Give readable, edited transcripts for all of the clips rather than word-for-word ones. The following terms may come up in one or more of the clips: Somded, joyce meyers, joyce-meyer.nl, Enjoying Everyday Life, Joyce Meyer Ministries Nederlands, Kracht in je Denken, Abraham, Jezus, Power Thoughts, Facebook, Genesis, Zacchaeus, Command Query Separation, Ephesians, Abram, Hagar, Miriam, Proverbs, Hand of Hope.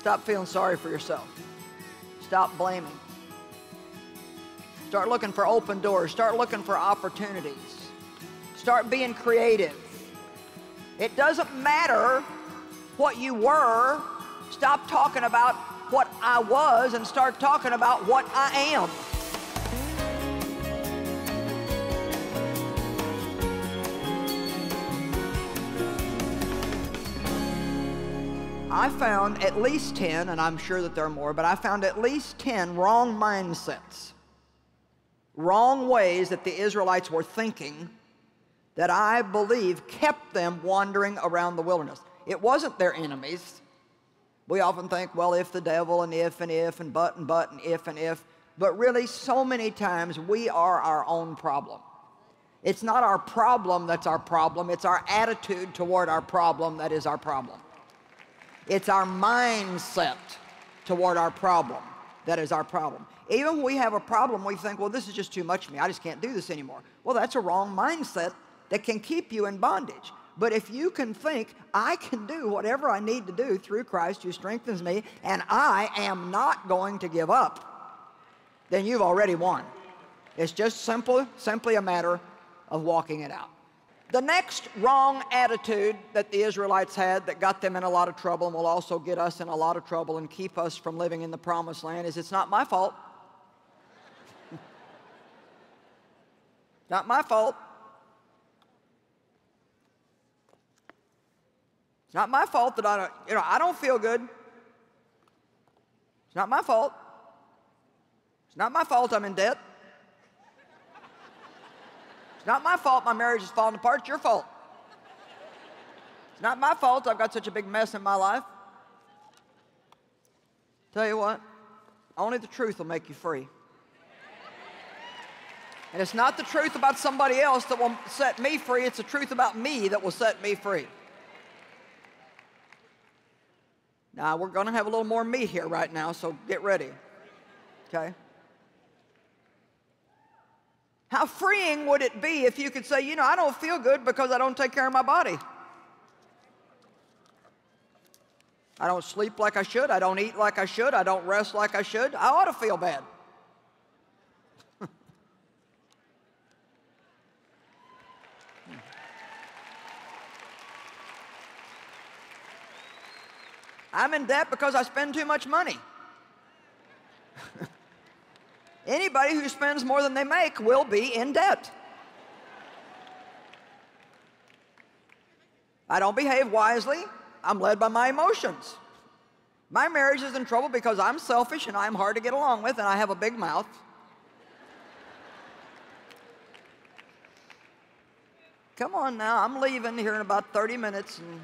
Stop feeling sorry for yourself. Stop blaming. Start looking for open doors. Start looking for opportunities. Start being creative. It doesn't matter what you were. Stop talking about what I was and start talking about what I am. I found at least 10, and I'm sure that there are more, but I found at least 10 wrong mindsets, wrong ways that the Israelites were thinking that I believe kept them wandering around the wilderness. It wasn't their enemies. We often think, well, if the devil, and if, and but, and if, but really so many times we are our own problem. It's not our problem that's our problem, it's our attitude toward our problem that is our problem. It's our mindset toward our problem that is our problem. Even when we have a problem, we think, well, this is just too much for me. I just can't do this anymore. Well, that's a wrong mindset that can keep you in bondage. But if you can think, I can do whatever I need to do through Christ who strengthens me, and I am not going to give up, then you've already won. It's just simply a matter of walking it out. The next wrong attitude that the Israelites had that got them in a lot of trouble and will also get us in a lot of trouble and keep us from living in the promised land is it's not my fault. Not my fault. It's not my fault that I don't feel good. It's not my fault. It's not my fault I'm in debt. It's not my fault my marriage is falling apart. It's your fault. It's not my fault I've got such a big mess in my life. Tell you what, only the truth will make you free. And it's not the truth about somebody else that will set me free. It's the truth about me that will set me free. Now, we're going to have a little more meat here right now, so get ready, okay? How freeing would it be if you could say, you know, I don't feel good because I don't take care of my body. I don't sleep like I should. I don't eat like I should. I don't rest like I should. I ought to feel bad. I'm in debt because I spend too much money. Anybody who spends more than they make will be in debt. I don't behave wisely. I'm led by my emotions. My marriage is in trouble because I'm selfish and I'm hard to get along with and I have a big mouth. Come on now, I'm leaving here in about 30 minutes. And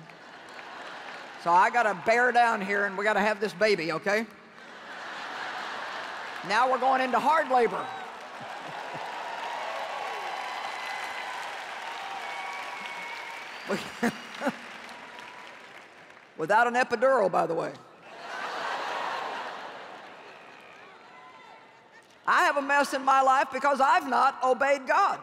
so I got to bear down here and we got to have this baby, okay? Now we're going into hard labor. Without an epidural, by the way. I have a mess in my life because I've not obeyed God.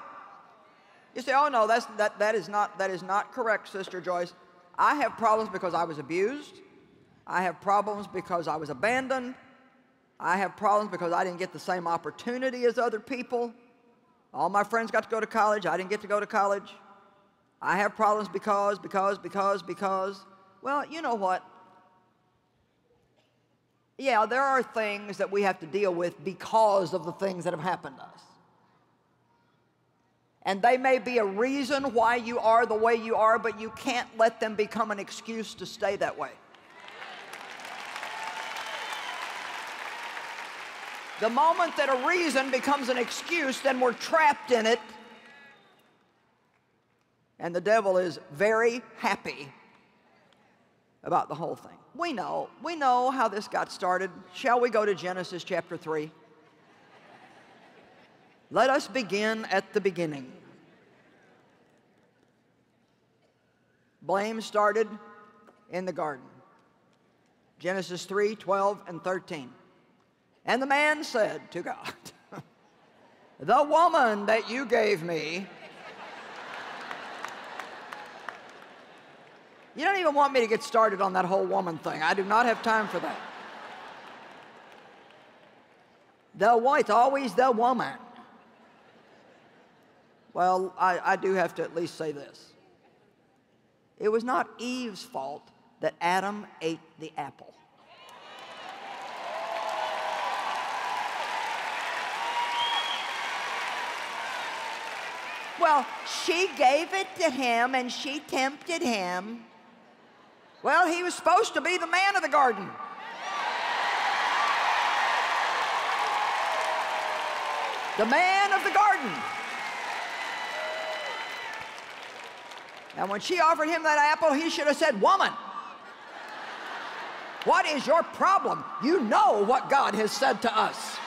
You say, oh no, that is not correct, Sister Joyce. I have problems because I was abused. I have problems because I was abandoned. I have problems because I didn't get the same opportunity as other people. All my friends got to go to college. I didn't get to go to college. I have problems because. Well, you know what? Yeah, there are things that we have to deal with because of the things that have happened to us. And they may be a reason why you are the way you are, but you can't let them become an excuse to stay that way. The moment that a reason becomes an excuse, then we're trapped in it. And the devil is very happy about the whole thing. We know how this got started. Shall we go to Genesis chapter 3? Let us begin at the beginning. Blame started in the garden. Genesis 3, 12, and 13. And the man said to God, the woman that you gave me You don't even want me to get started on that whole woman thing. I do not have time for that. It's always the woman. Well, I do have to at least say this. It was not Eve's fault that Adam ate the apple. Well, she gave it to him and she tempted him. Well, he was supposed to be the man of the garden. The man of the garden. Now, when she offered him that apple, he should have said, "Woman, what is your problem? You know what God has said to us."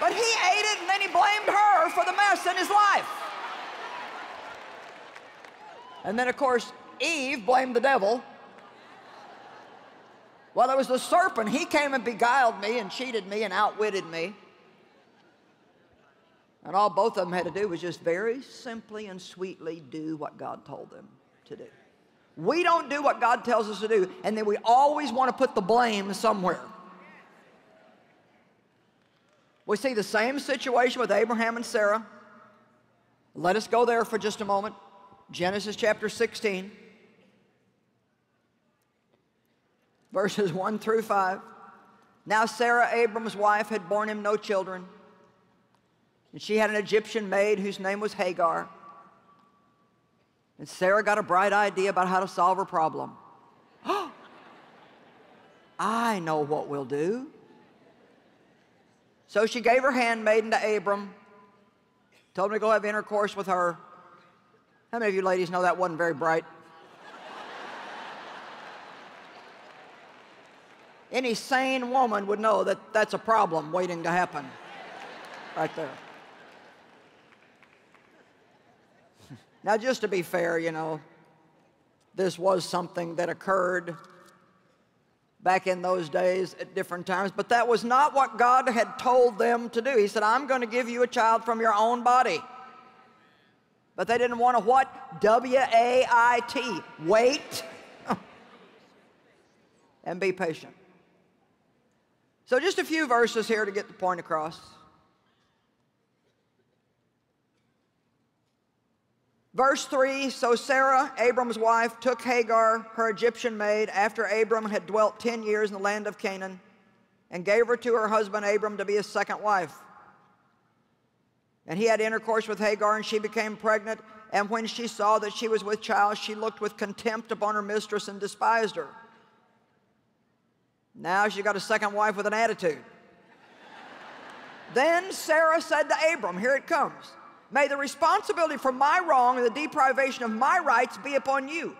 But he ate it, and then he blamed her for the mess in his life. And then, of course, Eve blamed the devil. Well, it was the serpent. He came and beguiled me and cheated me and outwitted me. And all both of them had to do was just very simply and sweetly do what God told them to do. We don't do what God tells us to do, and then we always want to put the blame somewhere. We see the same situation with Abraham and Sarah. Let us go there for just a moment. Genesis chapter 16. Verses 1 through 5. Now Sarah, Abram's wife, had borne him no children. And she had an Egyptian maid whose name was Hagar. And Sarah got a bright idea about how to solve her problem. Oh, I know what we'll do. So she gave her handmaiden to Abram, told him to go have intercourse with her. How many of you ladies know that wasn't very bright? Any sane woman would know that that's a problem waiting to happen right there. Now, just to be fair, you know, this was something that occurred back in those days at different times, but that was not what God had told them to do. He said, "I'm going to give you a child from your own body." But they didn't want to what? W-A-I-T, wait and be patient. So just a few verses here to get the point across. Verse 3, so Sarah, Abram's wife, took Hagar, her Egyptian maid, after Abram had dwelt 10 years in the land of Canaan, and gave her to her husband Abram to be his second wife. And he had intercourse with Hagar, and she became pregnant. And when she saw that she was with child, she looked with contempt upon her mistress and despised her. Now she got a second wife with an attitude. Then Sarah said to Abram, here it comes, "May the responsibility for my wrong and the deprivation of my rights be upon you.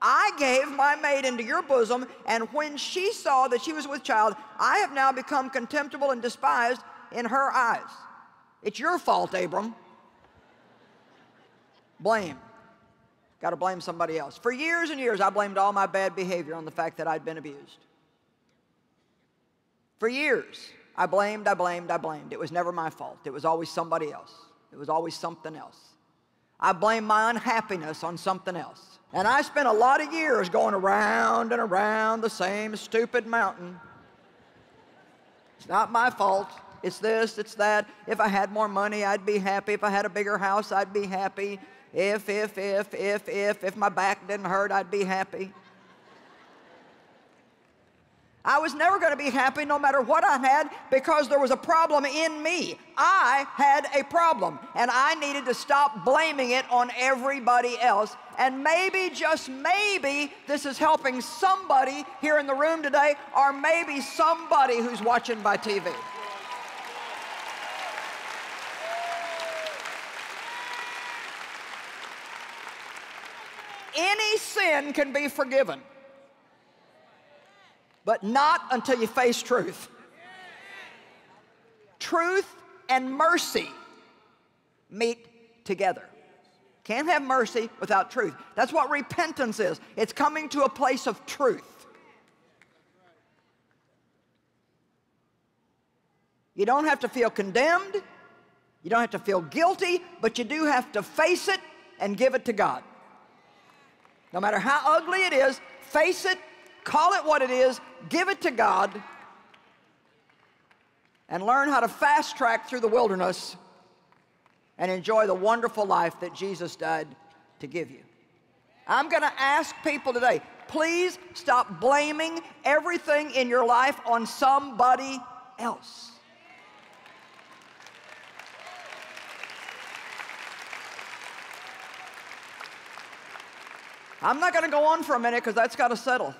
I gave my maid into your bosom, and when she saw that she was with child, I have now become contemptible and despised in her eyes." It's your fault, Abram. Blame. Got to blame somebody else. For years and years, I blamed all my bad behavior on the fact that I'd been abused. For years, I blamed. It was never my fault. It was always somebody else. It was always something else. I blamed my unhappiness on something else. And I spent a lot of years going around and around the same stupid mountain. It's not my fault. It's this, it's that. If I had more money, I'd be happy. If I had a bigger house, I'd be happy. If my back didn't hurt, I'd be happy. I was never going to be happy no matter what I had, because there was a problem in me. I had a problem, and I needed to stop blaming it on everybody else. And maybe, just maybe, this is helping somebody here in the room today, or maybe somebody who's watching by TV. Any sin can be forgiven, but not until you face truth. Truth and mercy meet together. Can't have mercy without truth. That's what repentance is. It's coming to a place of truth. You You don't have to feel condemned. You don't have to feel guilty, but you do have to face it and give it to God. No matter how ugly it is, face it, call it what it is, give it to God, and learn how to fast track through the wilderness and enjoy the wonderful life that Jesus died to give you. I'm going to ask people today, please stop blaming everything in your life on somebody else. I'm not going to go on for a minute because that's got to settle.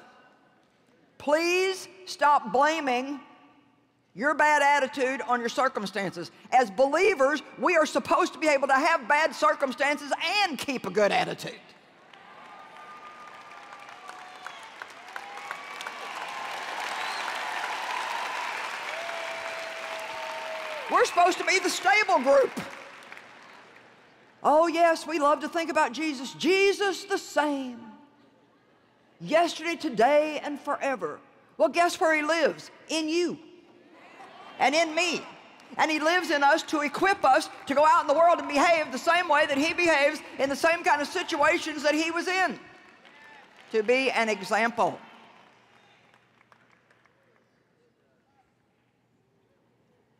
Please stop blaming your bad attitude on your circumstances. As believers, we are supposed to be able to have bad circumstances and keep a good attitude. We're supposed to be the stable group. Oh, yes, we love to think about Jesus. Jesus the same, yesterday, today, and forever. Well, guess where he lives? In you and in me. And he lives in us to equip us to go out in the world and behave the same way that he behaves in the same kind of situations that he was in, to be an example.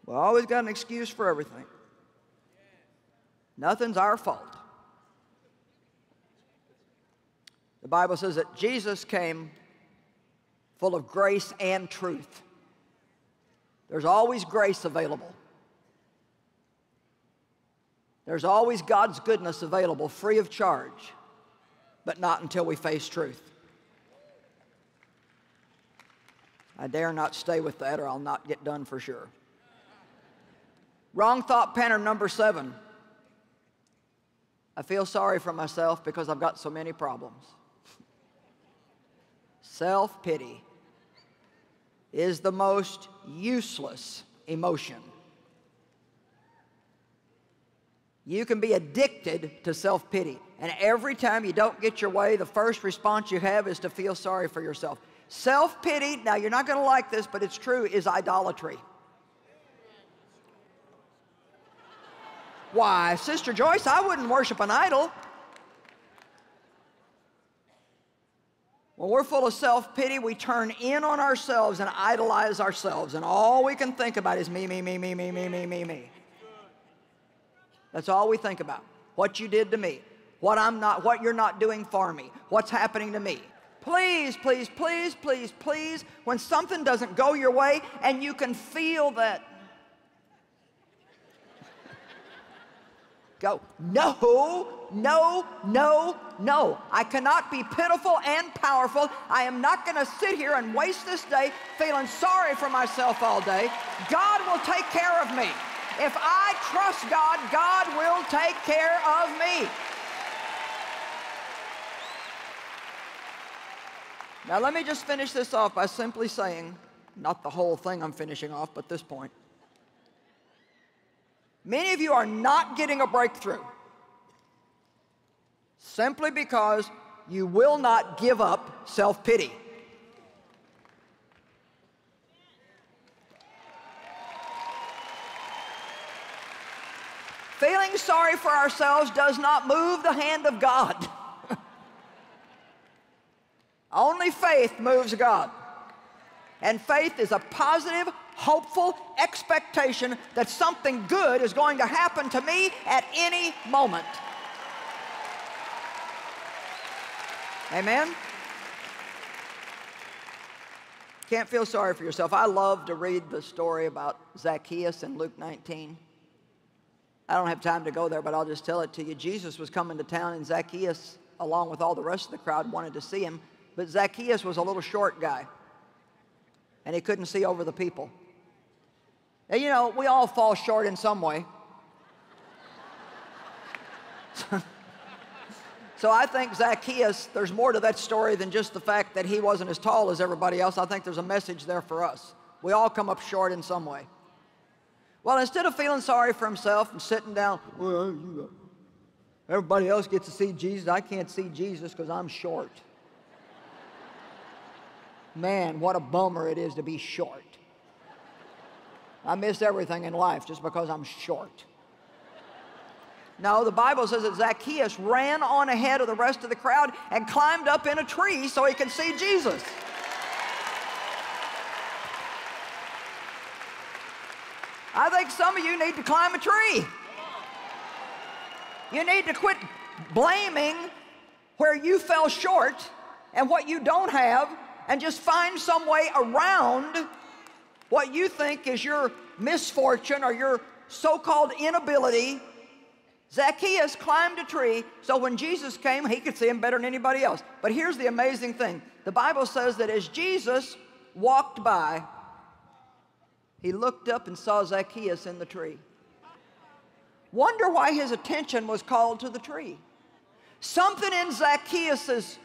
We always got an excuse for everything. Nothing's our fault. The Bible says that Jesus came full of grace and truth. There's always grace available. There's always God's goodness available, free of charge, but not until we face truth. I dare not stay with that or I'll not get done for sure. Wrong thought pattern number 7. I feel sorry for myself because I've got so many problems. Self-pity is the most useless emotion. You can be addicted to self-pity, and every time you don't get your way, the first response you have is to feel sorry for yourself. Self-pity, now you're not going to like this, but it's true, is idolatry. Why, Sister Joyce, I wouldn't worship an idol. When we're full of self-pity, we turn in on ourselves and idolize ourselves, and all we can think about is me, me, me, me, me, me, me, me, me. That's all we think about. What you did to me, what you're not doing for me, what's happening to me. Please, please, please, please, please, when something doesn't go your way and you can feel that, go, no, no, no, no. I cannot be pitiful and powerful. I am not going to sit here and waste this day feeling sorry for myself all day. God will take care of me. If I trust God, God will take care of me. Now, let me just finish this off by simply saying, not the whole thing I'm finishing off, but this point. Many of you are not getting a breakthrough simply because you will not give up self-pity. Feeling sorry for ourselves does not move the hand of God. Only faith moves God. And faith is a positive, hopeful expectation that something good is going to happen to me at any moment. Amen? Can't feel sorry for yourself. I love to read the story about Zacchaeus in Luke 19. I don't have time to go there, but I'll just tell it to you. Jesus was coming to town, and Zacchaeus, along with all the rest of the crowd, wanted to see him. But Zacchaeus was a little short guy, and he couldn't see over the people. And, you know, we all fall short in some way. So I think Zacchaeus, there's more to that story than just the fact that he wasn't as tall as everybody else. I think there's a message there for us. We all come up short in some way. Well, instead of feeling sorry for himself and sitting down, well, everybody else gets to see Jesus. I can't see Jesus because I'm short. Man, what a bummer it is to be short. I missed everything in life just because I'm short. No, the Bible says that Zacchaeus ran on ahead of the rest of the crowd and climbed up in a tree so he could see Jesus. I think some of you need to climb a tree. You need to quit blaming where you fell short and what you don't have, and just find some way around what you think is your misfortune or your so-called inability. Zacchaeus climbed a tree so when Jesus came, he could see him better than anybody else. But here's the amazing thing. The Bible says that as Jesus walked by, he looked up and saw Zacchaeus in the tree. Wonder why his attention was called to the tree. Something in Zacchaeus'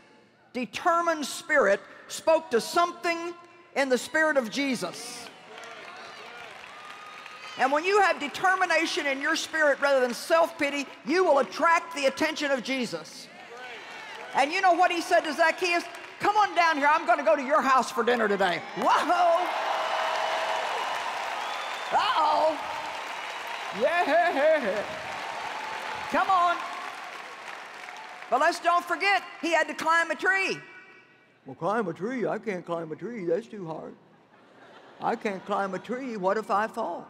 determined spirit spoke to something in the spirit of Jesus. And when you have determination in your spirit rather than self-pity, you will attract the attention of Jesus. And you know what he said to Zacchaeus? Come on down here. I'm going to go to your house for dinner today. Whoa. Uh-oh. Yeah. Come on. But let's don't forget, he had to climb a tree. Well, climb a tree? I can't climb a tree. That's too hard. I can't climb a tree. What if I fall?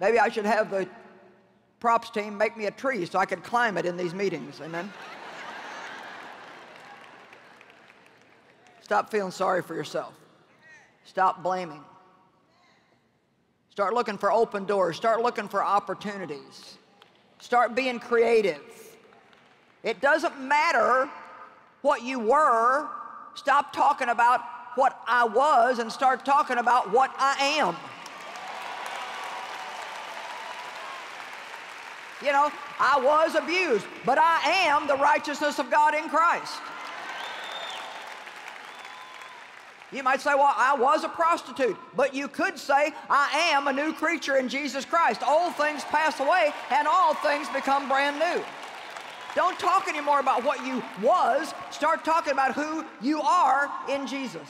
Maybe I should have the props team make me a tree so I could climb it in these meetings. Amen? Stop feeling sorry for yourself. Stop blaming. Start looking for open doors. Start looking for opportunities. Start being creative. It doesn't matter what you were. Stop talking about what I was and start talking about what I am. You know, I was abused, but I am the righteousness of God in Christ. You might say, well, I was a prostitute, but you could say, I am a new creature in Jesus Christ. Old things pass away, and all things become brand new. Don't talk anymore about what you was. Start talking about who you are in Jesus.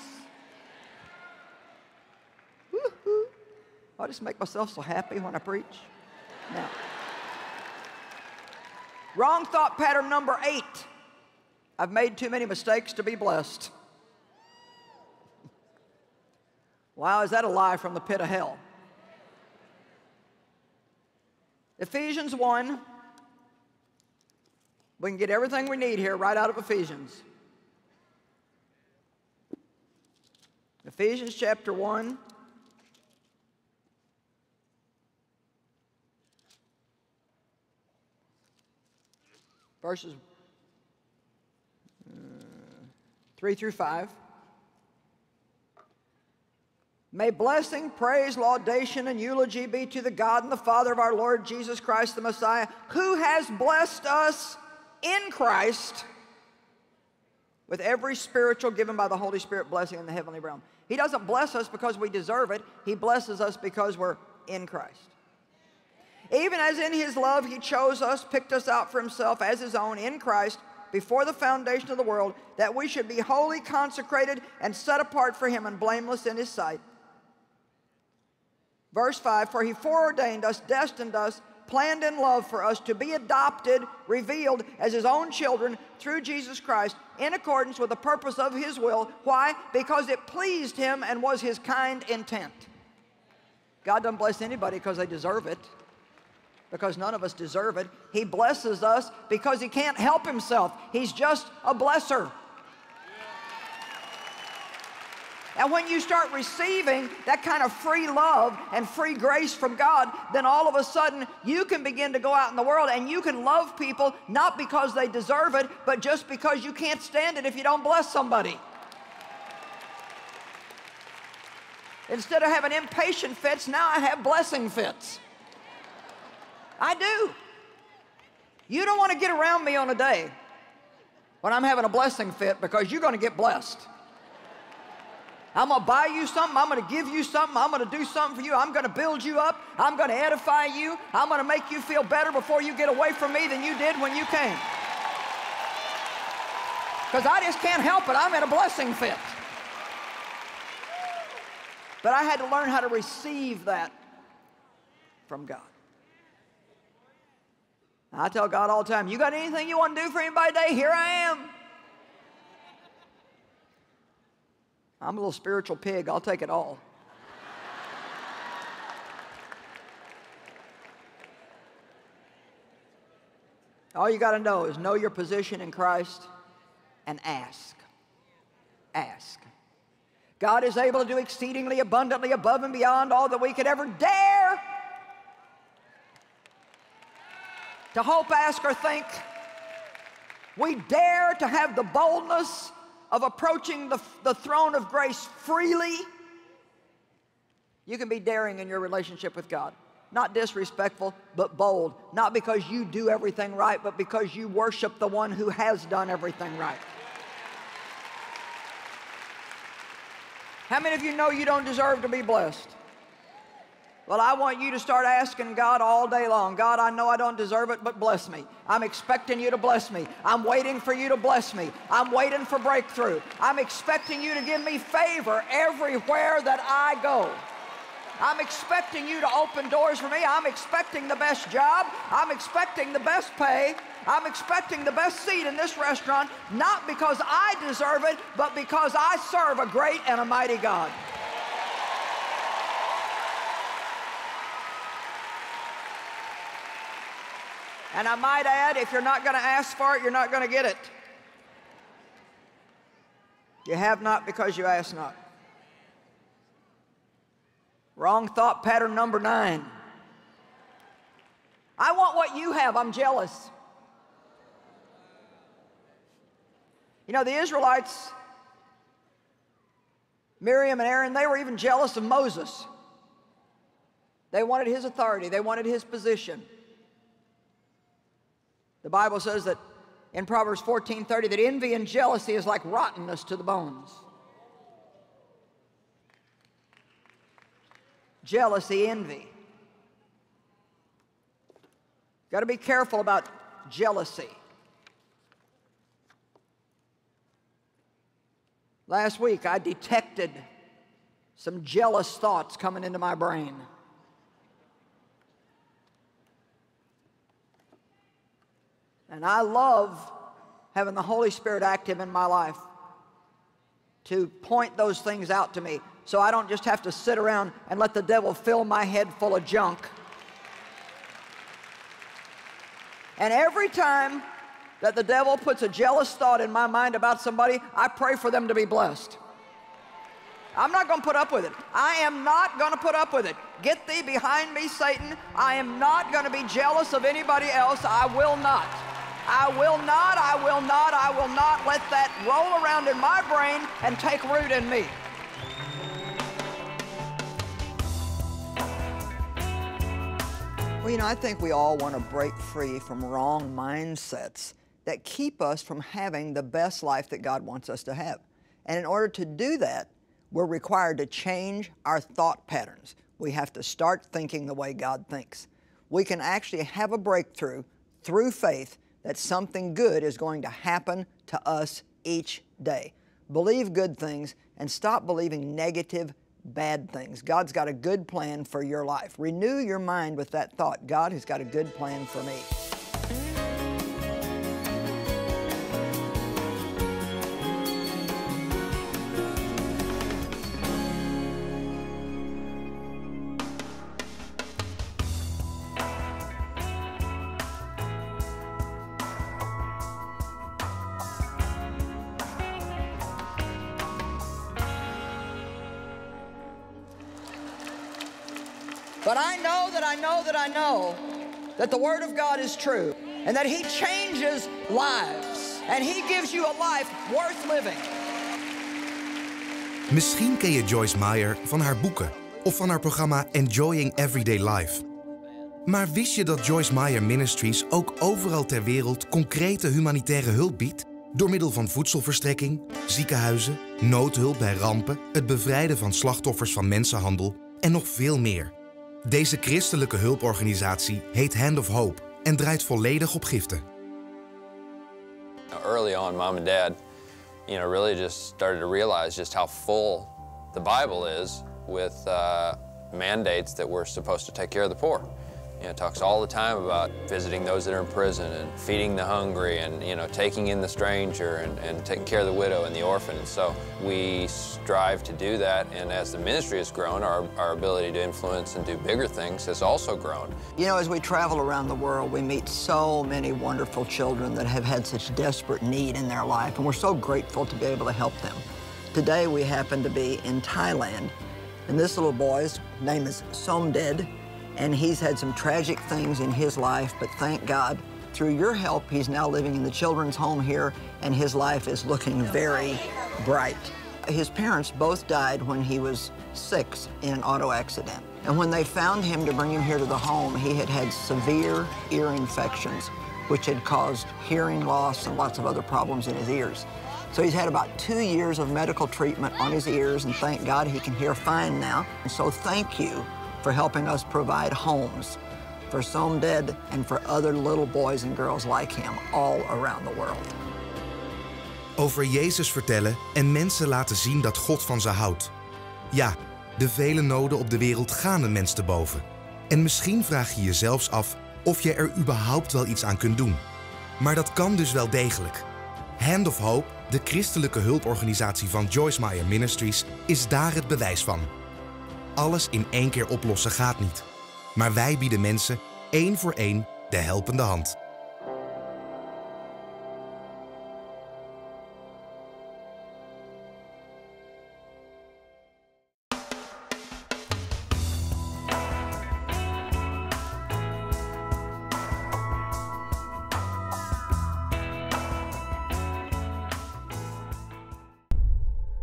Woo-hoo. I just make myself so happy when I preach. Now, wrong thought pattern number 8. I've made too many mistakes to be blessed. Wow, is that a lie from the pit of hell? Ephesians 1. We can get everything we need here right out of Ephesians. Ephesians chapter 1. Verses 3 through 5. May blessing, praise, laudation, and eulogy be to the God and the Father of our Lord Jesus Christ the Messiah, who has blessed us in Christ with every spiritual given by the Holy Spirit blessing in the heavenly realm. He doesn't bless us because we deserve it. He blesses us because we're in Christ. Even as in his love he chose us, picked us out for himself as his own in Christ before the foundation of the world, that we should be wholly consecrated and set apart for him and blameless in his sight. Verse 5, for he foreordained us, destined us, planned in love for us to be adopted, revealed as his own children through Jesus Christ in accordance with the purpose of his will. Why? Because it pleased him and was his kind intent. God doesn't bless anybody because they deserve it, because none of us deserve it. He blesses us because he can't help himself. He's just a blesser. And when you start receiving that kind of free love and free grace from God, then all of a sudden you can begin to go out in the world and you can love people not because they deserve it, but just because you can't stand it if you don't bless somebody. Instead of having impatient fits, now I have blessing fits. I do. You don't want to get around me on a day when I'm having a blessing fit because you're going to get blessed. I'm going to buy you something. I'm going to give you something. I'm going to do something for you. I'm going to build you up. I'm going to edify you. I'm going to make you feel better before you get away from me than you did when you came. Because I just can't help it. I'm in a blessing fit. But I had to learn how to receive that from God. I tell God all the time, you got anything you want to do for anybody today? Here I am. I'm a little spiritual pig. I'll take it all. All you got to know is know your position in Christ and ask. Ask. God is able to do exceedingly abundantly above and beyond all that we could ever dare to hope, ask, or think. We dare to have the boldness of approaching the throne of grace freely. You can be daring in your relationship with God. Not disrespectful, but bold. Not because you do everything right, but because you worship the one who has done everything right. How many of you know you don't deserve to be blessed? Well, I want you to start asking God all day long, God, I know I don't deserve it, but bless me. I'm expecting you to bless me. I'm waiting for you to bless me. I'm waiting for breakthrough. I'm expecting you to give me favor everywhere that I go. I'm expecting you to open doors for me. I'm expecting the best job. I'm expecting the best pay. I'm expecting the best seat in this restaurant, not because I deserve it, but because I serve a great and a mighty God. And I might add, if you're not going to ask for it, you're not going to get it. You have not because you ask not. Wrong thought pattern number 9. I want what you have. I'm jealous. You know, the Israelites, Miriam and Aaron, they were even jealous of Moses. They wanted his authority. They wanted his position. The Bible says that in Proverbs 14:30 that envy and jealousy is like rottenness to the bones. Jealousy, envy. Got to be careful about jealousy. Last week, I detected some jealous thoughts coming into my brain. And I love having the Holy Spirit active in my life to point those things out to me, so I don't just have to sit around and let the devil fill my head full of junk. And every time that the devil puts a jealous thought in my mind about somebody, I pray for them to be blessed. I'm not going to put up with it. I am not going to put up with it. Get thee behind me, Satan. I am not going to be jealous of anybody else. I will not. I will not, I will not, I will not let that roll around in my brain and take root in me. Well, you know, I think we all want to break free from wrong mindsets that keep us from having the best life that God wants us to have. And in order to do that, we're required to change our thought patterns. We have to start thinking the way God thinks. We can actually have a breakthrough through faith that something good is going to happen to us each day. Believe good things and stop believing negative things, bad things. God's got a good plan for your life. Renew your mind with that thought. God has got a good plan for me. But I know that I know that I know that the Word of God is true and that He changes lives and He gives you a life worth living. Misschien ken je Joyce Meyer van haar boeken of van haar programma Enjoying Everyday Life. Maar wist je dat Joyce Meyer Ministries ook overal ter wereld concrete humanitaire hulp biedt? Door middel van voedselverstrekking, ziekenhuizen, noodhulp bij rampen, het bevrijden van slachtoffers van mensenhandel en nog veel meer. Deze christelijke hulporganisatie heet Hand of Hope en draait volledig op giften. Early on, mom and dad, you know, really just started to realize just how full the Bible is with mandates that we're supposed to take care of the poor. You know, it talks all the time about visiting those that are in prison and feeding the hungry and, you know, taking in the stranger and taking care of the widow and the orphan. And so we strive to do that, and as the ministry has grown, our ability to influence and do bigger things has also grown. You know, as we travel around the world, we meet so many wonderful children that have had such desperate need in their life, and we're so grateful to be able to help them. Today we happen to be in Thailand, and this little boy's name is Somded, and he's had some tragic things in his life, but thank God, through your help, he's now living in the children's home here, and his life is looking very bright. His parents both died when he was 6 in an auto accident. And when they found him to bring him here to the home, he had had severe ear infections, which had caused hearing loss and lots of other problems in his ears. So he's had about 2 years of medical treatment on his ears, and thank God he can hear fine now. And so thank you for helping us provide homes for Somded and for other little boys en girls like him all around the world. Over Jezus vertellen en mensen laten zien dat God van ze houdt. Ja, de vele noden op de wereld gaan een mens te boven. En misschien vraag je jezelf af of je er überhaupt wel iets aan kunt doen. Maar dat kan dus wel degelijk. Hand of Hope, de christelijke hulporganisatie van Joyce Meyer Ministries, is daar het bewijs van. Alles in één keer oplossen gaat niet. Maar wij bieden mensen één voor één de helpende hand.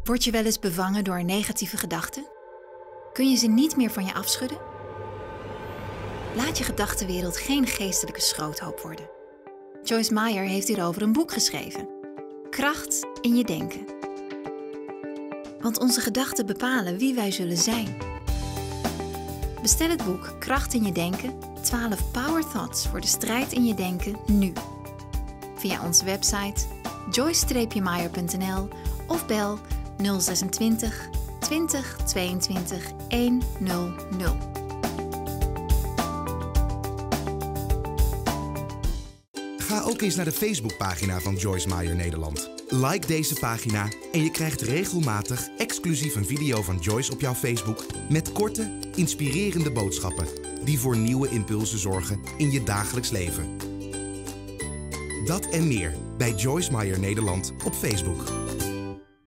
Word je wel eens bevangen door negatieve gedachten? Kun je ze niet meer van je afschudden? Laat je gedachtenwereld geen geestelijke schroothoop worden. Joyce Meyer heeft hierover een boek geschreven. Kracht in je Denken. Want onze gedachten bepalen wie wij zullen zijn. Bestel het boek Kracht in je Denken, 12 Power Thoughts voor de strijd in je denken nu. Via onze website joyce-meyer.nl of bel 026 2022 100. Ga ook eens naar de Facebookpagina van Joyce Meyer Nederland. Like deze pagina en je krijgt regelmatig exclusief een video van Joyce op jouw Facebook met korte, inspirerende boodschappen die voor nieuwe impulsen zorgen in je dagelijks leven. Dat en meer bij Joyce Meyer Nederland op Facebook.